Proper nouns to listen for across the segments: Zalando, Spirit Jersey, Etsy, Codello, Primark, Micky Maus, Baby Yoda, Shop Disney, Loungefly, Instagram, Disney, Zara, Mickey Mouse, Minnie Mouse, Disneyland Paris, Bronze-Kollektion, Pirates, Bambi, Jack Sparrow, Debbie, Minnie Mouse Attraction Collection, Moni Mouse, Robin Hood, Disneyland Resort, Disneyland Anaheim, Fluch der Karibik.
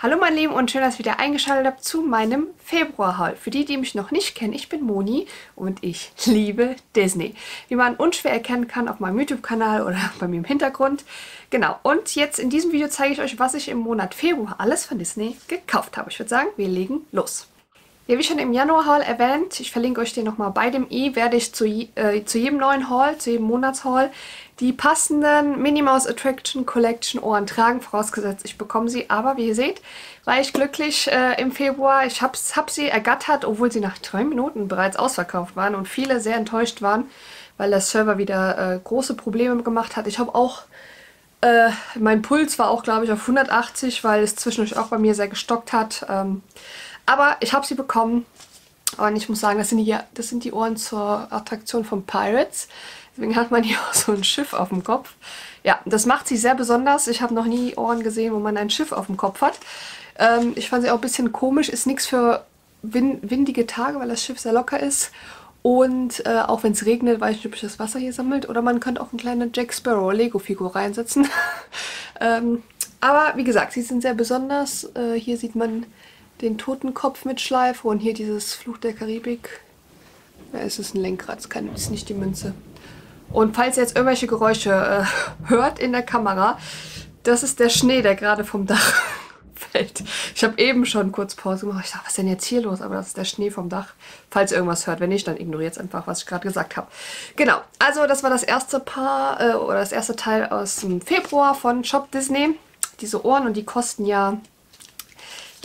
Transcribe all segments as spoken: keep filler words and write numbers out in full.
Hallo mein Lieben und schön, dass ihr wieder eingeschaltet habt zu meinem Februar-Haul. Für die, die mich noch nicht kennen, ich bin Moni und ich liebe Disney. Wie man unschwer erkennen kann auf meinem YouTube-Kanal oder bei mir im Hintergrund. Genau, und jetzt in diesem Video zeige ich euch, was ich im Monat Februar alles von Disney gekauft habe. Ich würde sagen, wir legen los. Ja, wie schon im Januar-Haul erwähnt, ich verlinke euch den nochmal bei dem i, werde ich zu, je, äh, zu jedem neuen Haul, zu jedem Monats-Haul die passenden Minnie Mouse Attraction Collection Ohren tragen, vorausgesetzt ich bekomme sie. Aber wie ihr seht, war ich glücklich äh, im Februar. Ich habe hab sie ergattert, obwohl sie nach drei Minuten bereits ausverkauft waren und viele sehr enttäuscht waren, weil der Server wieder äh, große Probleme gemacht hat. Ich habe auch... Äh, mein Puls war auch, glaube ich, auf hundertachtzig, weil es zwischendurch auch bei mir sehr gestockt hat. Ähm, aber ich habe sie bekommen und ich muss sagen, das sind, die, das sind die Ohren zur Attraktion von Pirates. Deswegen hat man hier auch so ein Schiff auf dem Kopf. Ja, das macht sie sehr besonders. Ich habe noch nie Ohren gesehen, wo man ein Schiff auf dem Kopf hat. Ähm, ich fand sie auch ein bisschen komisch. Ist nichts für wind, windige Tage, weil das Schiff sehr locker ist. Und äh, auch wenn es regnet, weiß ich nicht, ob ich das Wasser hier sammelt. Oder man könnte auch eine kleine Jack Sparrow Lego-Figur reinsetzen. ähm, aber wie gesagt, sie sind sehr besonders. Äh, hier sieht man den Totenkopf mit Schleife und hier dieses Fluch der Karibik. Ja, es ist ein Lenkrad, es kann, ist nicht die Münze. Und falls ihr jetzt irgendwelche Geräusche äh, hört in der Kamera, das ist der Schnee, der gerade vom Dach fällt. Ich habe eben schon kurz Pause gemacht. Ich dachte, was ist denn jetzt hier los? Aber das ist der Schnee vom Dach. Falls ihr irgendwas hört, wenn nicht, dann ignoriert es einfach, was ich gerade gesagt habe. Genau, also das war das erste Paar äh, oder das erste Teil aus dem Februar von Shop Disney. Diese Ohren und die kosten ja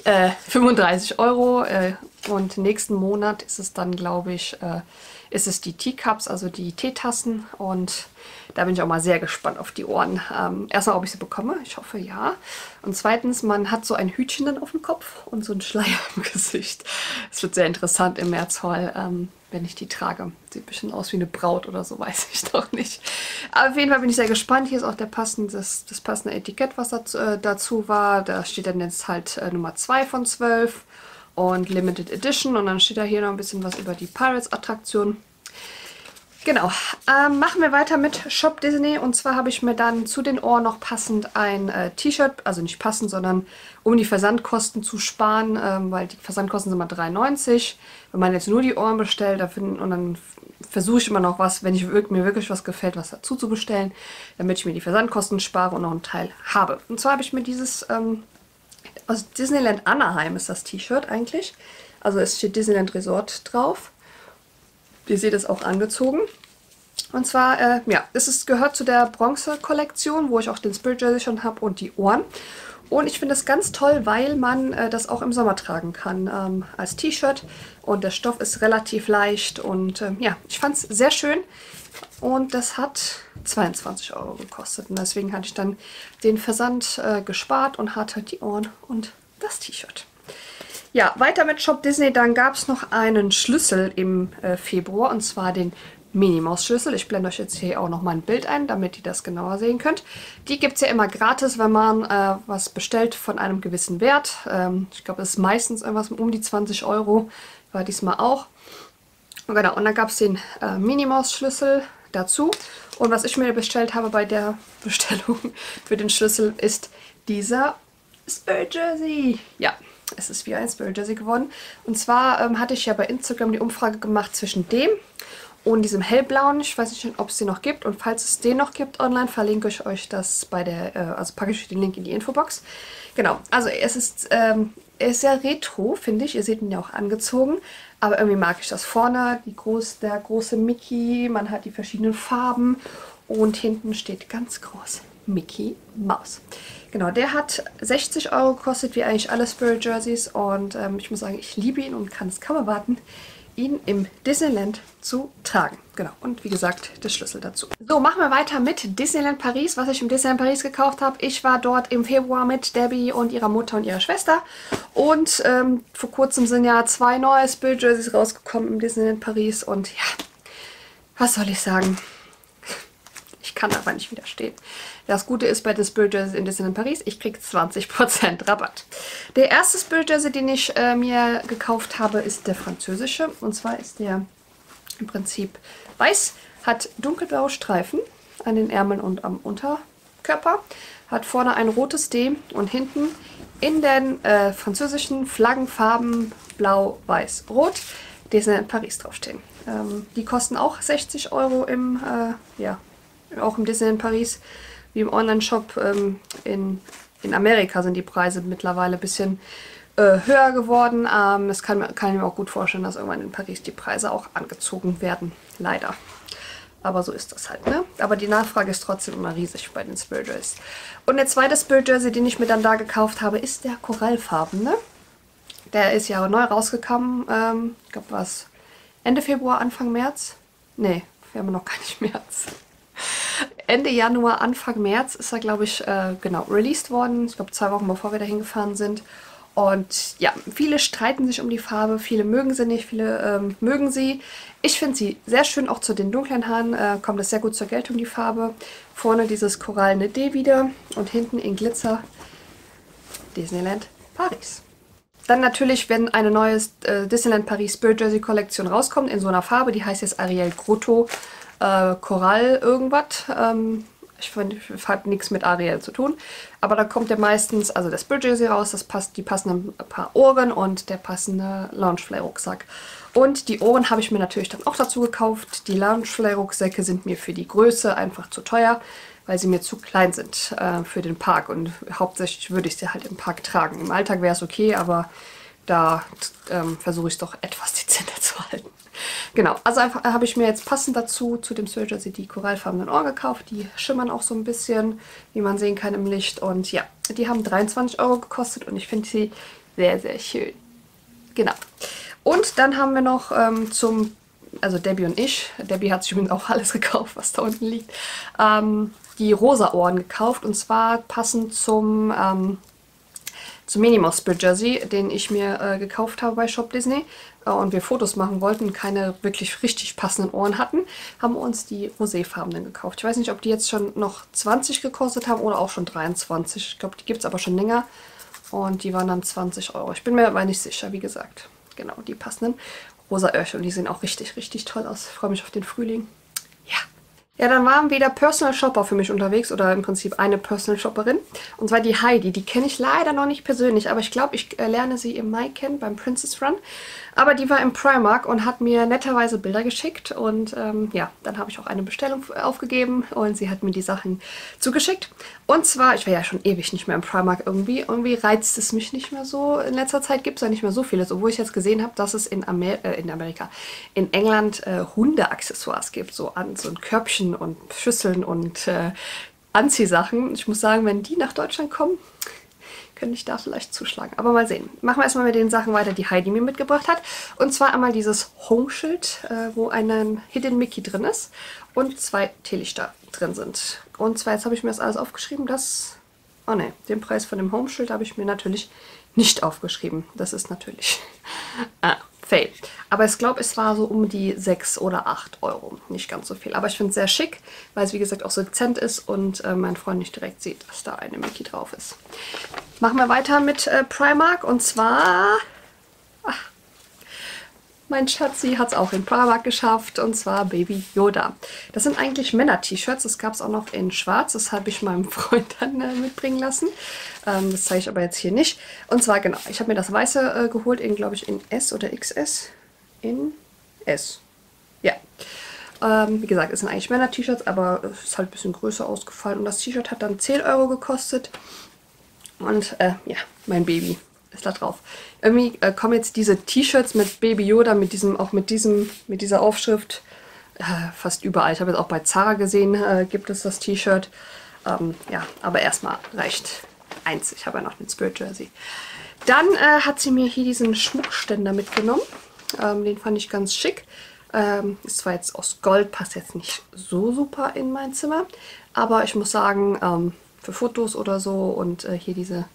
äh, fünfunddreißig Euro. Äh, und nächsten Monat ist es dann, glaube ich, äh, ist es die Teacups, also die Teetassen. Und da bin ich auch mal sehr gespannt auf die Ohren. Ähm, erstmal, ob ich sie bekomme. Ich hoffe, ja. Und zweitens, man hat so ein Hütchen dann auf dem Kopf und so einen Schleier im Gesicht. Es wird sehr interessant im März-Haul, ähm, wenn ich die trage. Sieht ein bisschen aus wie eine Braut oder so, weiß ich noch nicht. Aber auf jeden Fall bin ich sehr gespannt. Hier ist auch der passende, das, das passende Etikett, was dazu, äh, dazu war. Da steht dann jetzt halt äh, Nummer zwei von zwölf. Und Limited Edition. Und dann steht da hier noch ein bisschen was über die Pirates-Attraktion. Genau. Ähm, machen wir weiter mit Shop Disney. Und zwar habe ich mir dann zu den Ohren noch passend ein äh, T-Shirt. Also nicht passend, sondern um die Versandkosten zu sparen. Ähm, weil die Versandkosten sind mal drei neunzig. Wenn man jetzt nur die Ohren bestellt, da finden, und dann versuche ich immer noch was, wenn ich wirk mir wirklich was gefällt, was dazu zu bestellen. Damit ich mir die Versandkosten spare und noch einen Teil habe. Und zwar habe ich mir dieses... Ähm, aus Disneyland Anaheim ist das T-Shirt eigentlich. Also es steht Disneyland Resort drauf. Ihr seht es auch angezogen. Und zwar, äh, ja, es ist, gehört zu der Bronze-Kollektion, wo ich auch den Spirit Jersey schon habe und die Ohren. Und ich finde das ganz toll, weil man äh, das auch im Sommer tragen kann ähm, als T-Shirt. Und der Stoff ist relativ leicht und äh, ja, ich fand es sehr schön. Und das hat zweiundzwanzig Euro gekostet. Und deswegen hatte ich dann den Versand äh, gespart und hatte die Ohren und das T-Shirt. Ja, weiter mit Shop Disney. Dann gab es noch einen Schlüssel im äh, Februar, und zwar den Minnie Mouse Schlüssel. Ich blende euch jetzt hier auch nochmal ein Bild ein, damit ihr das genauer sehen könnt. Die gibt es ja immer gratis, wenn man äh, was bestellt von einem gewissen Wert. Ähm, ich glaube, das ist meistens irgendwas um die zwanzig Euro. War diesmal auch. Und genau, und dann gab es den äh, Minnie Mouse Schlüssel dazu. Und was ich mir bestellt habe bei der Bestellung für den Schlüssel ist dieser Spirit Jersey. Ja, es ist wie ein Spirit Jersey geworden. Und zwar ähm, hatte ich ja bei Instagram die Umfrage gemacht zwischen dem und diesem hellblauen. Ich weiß nicht, ob es den noch gibt. Und falls es den noch gibt online, verlinke ich euch das bei der, äh, also packe ich den Link in die Infobox. Genau, also es ist, ähm, er ist sehr retro, finde ich. Ihr seht ihn ja auch angezogen. Aber irgendwie mag ich das vorne, die groß, der große Mickey, man hat die verschiedenen Farben und hinten steht ganz groß Mickey Maus. Genau, der hat sechzig Euro gekostet, wie eigentlich alle Spirit Jerseys, und ähm, ich muss sagen, ich liebe ihn und kann es kaum erwarten, ihn im Disneyland zu tragen. Genau, und wie gesagt, der Schlüssel dazu. So, machen wir weiter mit Disneyland Paris, was ich im Disneyland Paris gekauft habe. Ich war dort im Februar mit Debbie und ihrer Mutter und ihrer Schwester. Und ähm, vor kurzem sind ja zwei neue Spirit Jerseys rausgekommen im Disneyland Paris. Und ja, was soll ich sagen? Ich kann aber nicht widerstehen. Das Gute ist bei den Spirit Jerseys in Disneyland Paris, ich kriege zwanzig Prozent Rabatt. Der erste Spirit Jersey, den ich äh, mir gekauft habe, ist der französische. Und zwar ist der im Prinzip weiß, hat dunkelblaue Streifen an den Ärmeln und am Unterkörper, hat vorne ein rotes D und hinten in den äh, französischen Flaggenfarben Blau, Weiß, Rot Disneyland Paris draufstehen. Ähm, die kosten auch sechzig Euro im, äh, ja, auch im Disneyland Paris. Wie im Online-Shop ähm, in, in Amerika sind die Preise mittlerweile ein bisschen äh, höher geworden. Ähm, das kann, kann ich mir auch gut vorstellen, dass irgendwann in Paris die Preise auch angezogen werden. Leider. Aber so ist das halt, ne? Aber die Nachfrage ist trotzdem immer riesig bei den Spirit Jerseys. Und der zweite Spirit Jersey, den ich mir dann da gekauft habe, ist der korallfarbene. Der ist ja neu rausgekommen. Ähm, ich glaube, was? Ende Februar, Anfang März? Ne, wir haben noch gar nicht März. Ende Januar, Anfang März ist er, glaube ich, äh, genau, released worden. Ich glaube, zwei Wochen bevor wir da hingefahren sind. Und ja, viele streiten sich um die Farbe, viele mögen sie nicht, viele ähm, mögen sie. Ich finde sie sehr schön, auch zu den dunklen Haaren äh, kommt das sehr gut zur Geltung, die Farbe. Vorne dieses korallene D wieder und hinten in Glitzer Disneyland Paris. Dann natürlich, wenn eine neue äh, Disneyland Paris Spirit Jersey Kollektion rauskommt, in so einer Farbe, die heißt jetzt Ariel Grotto äh, Korall irgendwas. Ähm, Ich finde, es hat nichts mit Ariel zu tun. Aber da kommt ja meistens, also das Spirit Jersey raus, das passt, die passenden paar Ohren und der passende Loungefly-Rucksack. Und die Ohren habe ich mir natürlich dann auch dazu gekauft. Die Loungefly-Rucksäcke sind mir für die Größe einfach zu teuer, weil sie mir zu klein sind äh, für den Park. Und hauptsächlich würde ich sie halt im Park tragen. Im Alltag wäre es okay, aber da ähm, versuche ich es doch etwas dezenter zu halten. Genau, also einfach habe ich mir jetzt passend dazu, zu dem Spirit Jersey, die korallfarbenen Ohren gekauft. Die schimmern auch so ein bisschen, wie man sehen kann im Licht. Und ja, die haben dreiundzwanzig Euro gekostet und ich finde sie sehr, sehr schön. Genau. Und dann haben wir noch ähm, zum, also Debbie und ich, Debbie hat sich übrigens auch alles gekauft, was da unten liegt, ähm, die rosa Ohren gekauft. Und zwar passend zum, ähm, zum Minnie Mouse Spirit Jersey, den ich mir äh, gekauft habe bei Shop Disney. Und wir Fotos machen wollten, keine wirklich richtig passenden Ohren hatten, haben wir uns die roséfarbenen gekauft. Ich weiß nicht, ob die jetzt schon noch zwanzig gekostet haben oder auch schon dreiundzwanzig. Ich glaube, die gibt es aber schon länger und die waren dann zwanzig Euro. Ich bin mir aber nicht sicher, wie gesagt. Genau, die passenden rosa Öhrchen und die sehen auch richtig, richtig toll aus. Ich freue mich auf den Frühling. Ja. Ja, dann waren wieder Personal Shopper für mich unterwegs oder im Prinzip eine Personal Shopperin. Und zwar die Heidi. Die kenne ich leider noch nicht persönlich, aber ich glaube, ich äh, lerne sie im Mai kennen beim Princess Run. Aber die war im Primark und hat mir netterweise Bilder geschickt. Und ähm, ja, dann habe ich auch eine Bestellung aufgegeben und sie hat mir die Sachen zugeschickt. Und zwar, ich war ja schon ewig nicht mehr im Primark irgendwie. Irgendwie reizt es mich nicht mehr so. In letzter Zeit gibt es ja nicht mehr so vieles, obwohl ich jetzt gesehen habe, dass es in, Amer äh, in Amerika, in England äh, Hundeaccessoires gibt. So an so ein Körbchen und Schüsseln und äh, Anziehsachen. Ich muss sagen, wenn die nach Deutschland kommen, könnte ich da vielleicht zuschlagen. Aber mal sehen. Machen wir erstmal mit den Sachen weiter, die Heidi mir mitgebracht hat. Und zwar einmal dieses Home-Schild, äh, wo ein Hidden Mickey drin ist und zwei Teelichter drin sind. Und zwar, jetzt habe ich mir das alles aufgeschrieben, das... Oh ne, den Preis von dem Home-Schild habe ich mir natürlich nicht aufgeschrieben. Das ist natürlich... ah. Fail. Aber ich glaube, es war so um die sechs oder acht Euro. Nicht ganz so viel. Aber ich finde es sehr schick, weil es wie gesagt auch so dezent ist und äh, mein Freund nicht direkt sieht, dass da eine Mickey drauf ist. Machen wir weiter mit äh, Primark und zwar... Ach, mein Schatzi hat es auch in Primark geschafft und zwar Baby Yoda. Das sind eigentlich Männer-T-Shirts. Das gab es auch noch in schwarz. Das habe ich meinem Freund dann äh, mitbringen lassen. Ähm, das zeige ich aber jetzt hier nicht. Und zwar genau, ich habe mir das Weiße äh, geholt in, glaube ich, in S oder X S. In S. Ja. Ähm, wie gesagt, es sind eigentlich Männer-T-Shirts, aber es ist halt ein bisschen größer ausgefallen. Und das T-Shirt hat dann zehn Euro gekostet. Und äh, ja, mein Baby ist da drauf. Irgendwie äh, kommen jetzt diese T-Shirts mit Baby Yoda, mit diesem, auch mit diesem, mit dieser Aufschrift äh, fast überall. Ich habe jetzt auch bei Zara gesehen, äh, gibt es das T-Shirt. Ähm, ja, aber erstmal reicht eins. Ich habe ja noch den Spirit Jersey. Dann äh, hat sie mir hier diesen Schmuckständer mitgenommen. Ähm, den fand ich ganz schick. Ähm, ist zwar jetzt aus Gold, passt jetzt nicht so super in mein Zimmer, aber ich muss sagen, ähm, für Fotos oder so und äh, hier diese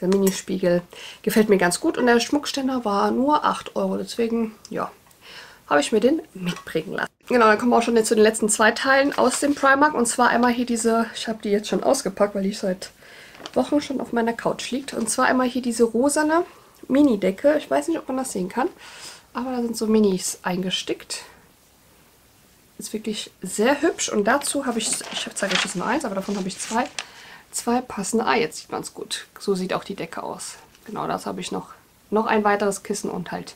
Dieser Minispiegel gefällt mir ganz gut und der Schmuckständer war nur acht Euro, deswegen, ja, habe ich mir den mitbringen lassen. Genau, dann kommen wir auch schon jetzt zu den letzten zwei Teilen aus dem Primark und zwar einmal hier diese, ich habe die jetzt schon ausgepackt, weil die seit Wochen schon auf meiner Couch liegt und zwar einmal hier diese rosane Mini-Decke, ich weiß nicht, ob man das sehen kann, aber da sind so Minis eingestickt. Ist wirklich sehr hübsch und dazu habe ich, ich zeige euch jetzt nur eins, aber davon habe ich zwei. zwei passende. Ah, jetzt sieht man es gut. So sieht auch die Decke aus. Genau, das habe ich noch. Noch ein weiteres Kissen und halt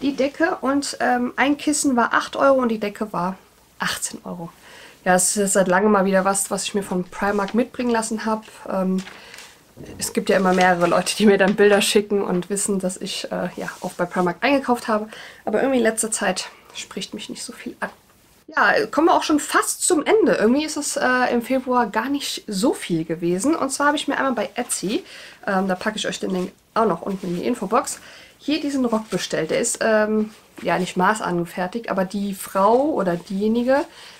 die Decke. Und ähm, ein Kissen war acht Euro und die Decke war achtzehn Euro. Ja, es ist seit langem mal wieder was, was ich mir von Primark mitbringen lassen habe. Ähm, es gibt ja immer mehrere Leute, die mir dann Bilder schicken und wissen, dass ich äh, ja auch bei Primark eingekauft habe. Aber irgendwie in letzter Zeit spricht mich nicht so viel an. Ja, kommen wir auch schon fast zum Ende. Irgendwie ist es äh, im Februar gar nicht so viel gewesen. Und zwar habe ich mir einmal bei Etsy, ähm, da packe ich euch den Link auch noch unten in die Infobox, hier diesen Rock bestellt. Der ist ähm, ja nicht maßangefertigt, aber die Frau oder diejenige,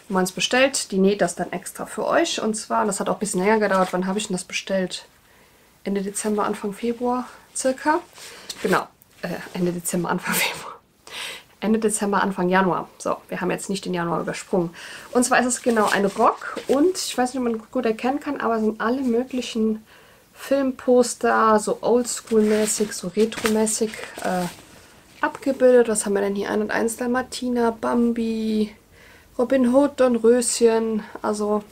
wenn man es bestellt, die näht das dann extra für euch. Und zwar, und das hat auch ein bisschen länger gedauert, wann habe ich denn das bestellt? Ende Dezember, Anfang Februar circa. Genau, äh, Ende Dezember, Anfang Februar. Ende Dezember, Anfang Januar. So, wir haben jetzt nicht den Januar übersprungen. Und zwar ist es genau ein Rock und ich weiß nicht, ob man gut erkennen kann, aber sind alle möglichen Filmposter, so oldschool-mäßig, so retro-mäßig äh, abgebildet. Was haben wir denn hier? eins und eins Dalmatiner, Bambi, Robin Hood, Don Röschen. Also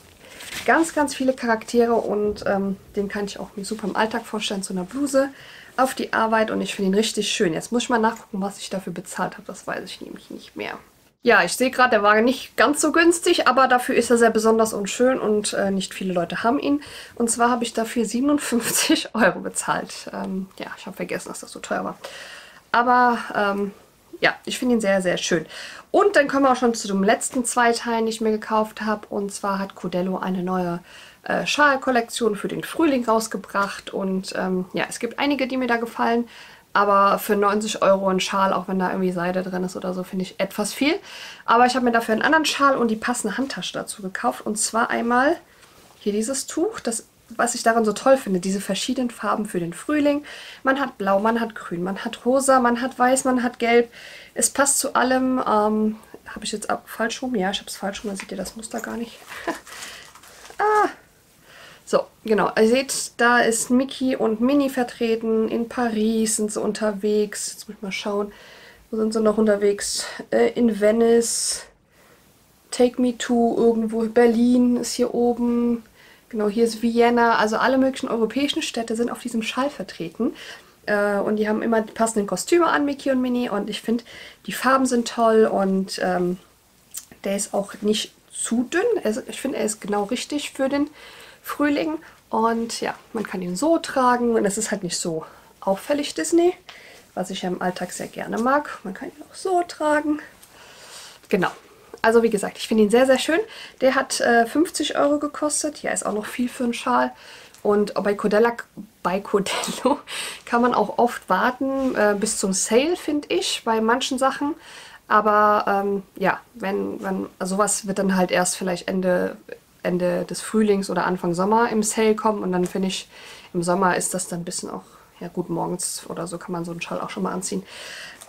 ganz, ganz viele Charaktere und ähm, den kann ich auch mir super im Alltag vorstellen, zu einer Bluse. Auf die Arbeit und ich finde ihn richtig schön. Jetzt muss ich mal nachgucken, was ich dafür bezahlt habe. Das weiß ich nämlich nicht mehr. Ja, ich sehe gerade, der war nicht ganz so günstig, aber dafür ist er sehr besonders und schön und äh, nicht viele Leute haben ihn. Und zwar habe ich dafür siebenundfünfzig Euro bezahlt. Ähm, ja, ich habe vergessen, dass das so teuer war. Aber ähm, ja, ich finde ihn sehr, sehr schön. Und dann kommen wir auch schon zu dem letzten zwei Teilen, die ich mir gekauft habe. Und zwar hat Codello eine neue Äh, Schal-Kollektion für den Frühling rausgebracht und ähm, ja, es gibt einige, die mir da gefallen, aber für neunzig Euro ein Schal, auch wenn da irgendwie Seide drin ist oder so, finde ich etwas viel. Aber ich habe mir dafür einen anderen Schal und die passende Handtasche dazu gekauft und zwar einmal hier dieses Tuch, das, was ich daran so toll finde, diese verschiedenen Farben für den Frühling. Man hat blau, man hat grün, man hat rosa, man hat weiß, man hat gelb. Es passt zu allem. Ähm, habe ich jetzt ab falsch rum? Ja, ich habe es falsch rum, dann seht ihr das Muster gar nicht. Ah! So, genau. Ihr seht, da ist Mickey und Minnie vertreten. In Paris sind sie unterwegs. Jetzt muss ich mal schauen. Wo sind sie noch unterwegs? Äh, in Venice. Take Me To. Irgendwo. Berlin ist hier oben. Genau, hier ist Vienna. Also alle möglichen europäischen Städte sind auf diesem Schal vertreten. Äh, und die haben immer die passenden Kostüme an, Mickey und Minnie. Und ich finde, die Farben sind toll. Und ähm, der ist auch nicht zu dünn. Also ich finde, er ist genau richtig für den Frühling und ja, man kann ihn so tragen und es ist halt nicht so auffällig Disney, was ich ja im Alltag sehr gerne mag. Man kann ihn auch so tragen. Genau, also wie gesagt, ich finde ihn sehr, sehr schön. Der hat äh, fünfzig Euro gekostet, ja, ist auch noch viel für einen Schal und bei Codello, bei Codello kann man auch oft warten äh, bis zum Sale, finde ich, bei manchen Sachen. Aber ähm, ja, wenn, wenn sowas wird dann halt erst vielleicht Ende... Ende des Frühlings oder Anfang Sommer im Sale kommen und dann finde ich, im Sommer ist das dann ein bisschen auch, ja gut, morgens oder so kann man so einen Schal auch schon mal anziehen.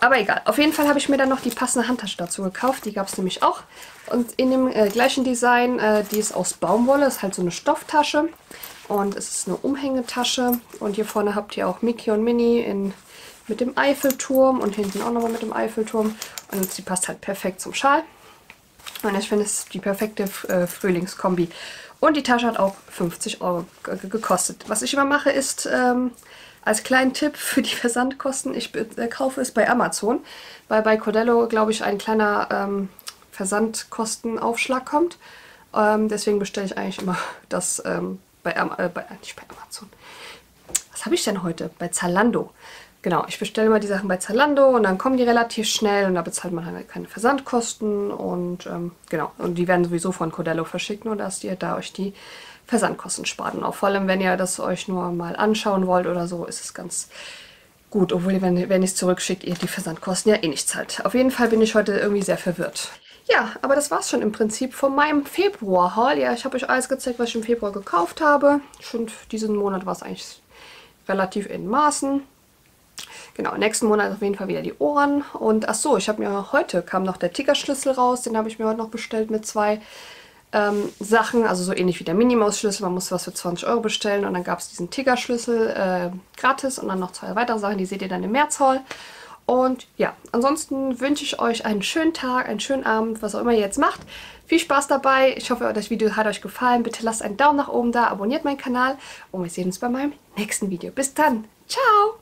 Aber egal, auf jeden Fall habe ich mir dann noch die passende Handtasche dazu gekauft, die gab es nämlich auch. Und in dem äh, gleichen Design, äh, die ist aus Baumwolle, ist halt so eine Stofftasche und es ist eine Umhängetasche. Und hier vorne habt ihr auch Mickey und Minnie in, mit dem Eiffelturm und hinten auch nochmal mit dem Eiffelturm und sie passt halt perfekt zum Schal. Und ich finde, es ist die perfekte äh, Frühlingskombi. Und die Tasche hat auch fünfzig Euro gekostet. Was ich immer mache, ist ähm, als kleinen Tipp für die Versandkosten, ich äh, kaufe es bei Amazon, weil bei Codello, glaube ich, ein kleiner ähm, Versandkostenaufschlag kommt. Ähm, deswegen bestelle ich eigentlich immer das ähm, bei, Am äh, bei, nicht bei Amazon. Was habe ich denn heute? Bei Zalando. Genau, ich bestelle immer die Sachen bei Zalando und dann kommen die relativ schnell und da bezahlt man halt keine Versandkosten und ähm, genau, und die werden sowieso von Codello verschickt, nur dass ihr da euch die Versandkosten spart. Und auch vor allem, wenn ihr das euch nur mal anschauen wollt oder so, ist es ganz gut, obwohl, wenn, wenn ihr es zurückschickt, ihr die Versandkosten ja eh nicht zahlt. Auf jeden Fall bin ich heute irgendwie sehr verwirrt. Ja, aber das war es schon im Prinzip von meinem Februar-Haul. Ja, ich habe euch alles gezeigt, was ich im Februar gekauft habe. Schon diesen Monat war es eigentlich relativ in Maßen. Genau, nächsten Monat auf jeden Fall wieder die Ohren. Und ach so, ich habe mir heute, kam noch der Tigerschlüssel raus, den habe ich mir heute noch bestellt mit zwei ähm, Sachen. Also so ähnlich wie der Minnie Mouse Schlüssel, man musste was für zwanzig Euro bestellen. Und dann gab es diesen Tigerschlüssel äh, gratis und dann noch zwei weitere Sachen, die seht ihr dann im März-Haul. Und ja, ansonsten wünsche ich euch einen schönen Tag, einen schönen Abend, was auch immer ihr jetzt macht. Viel Spaß dabei. Ich hoffe, das Video hat euch gefallen. Bitte lasst einen Daumen nach oben da, abonniert meinen Kanal und wir sehen uns bei meinem nächsten Video. Bis dann. Ciao!